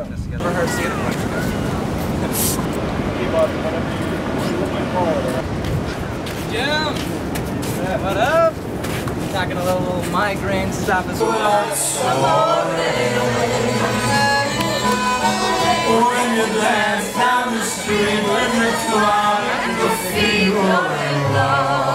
What up? Talking a little migraine stuff as well. When you glance down the street, when you go out and you feel in love.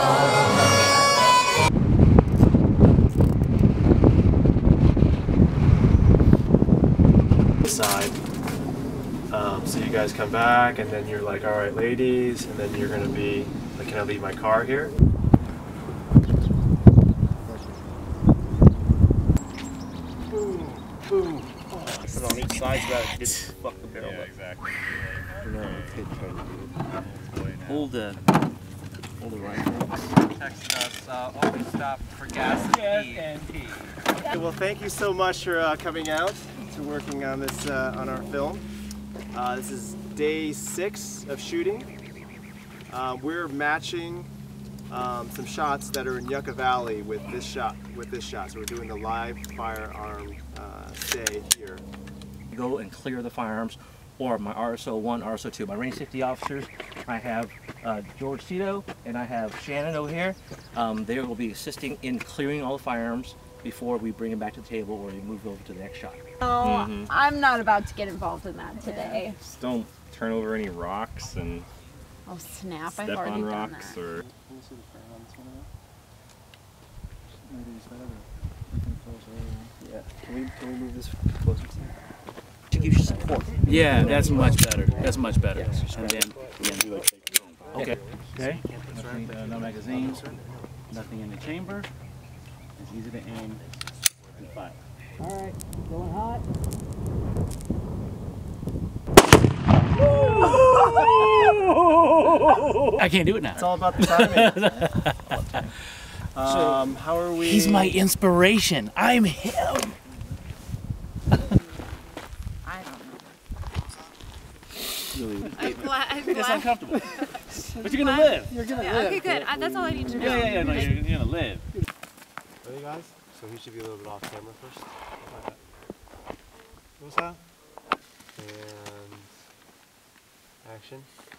So you guys come back and then you're like, all right ladies, and then you're gonna be like, can I leave my car here? Put it on each side so that it gets fucked the barrel. Yeah, exactly. All the rifles. Text us, always stop for gas and pee. Okay, well, thank you so much for coming out to working on this, on our film. This is day 6 of shooting. We're matching some shots that are in Yucca Valley with this shot. So we're doing the live firearm stay here. Go and clear the firearms, or my RSO 1, RSO 2. My range safety officers, I have George Soto and I have Shannon over here. They will be assisting in clearing all the firearms before we bring them back to the table or we move over to the next shot. Oh, I'm not about to get involved in that today. Yeah. Just don't turn over any rocks and... Oh snap, I've already done rocks that. Or... Yeah. Can we move this closer to that? To give you support. Yeah, that's much better. That's much better. Yeah. And then, okay. Okay. Nothing, no magazines. Nothing in the chamber. It's easy to aim and fire. Alright, going hot. I can't do it now. It's all about the timing. How are we? He's my inspiration. I'm him. I don't know. It's uncomfortable. But you're gonna live. You're gonna live. Okay, good. That's all I need to know. Yeah. No, you're gonna live. Ready, guys? So he should be a little bit off camera first. What's that? And action.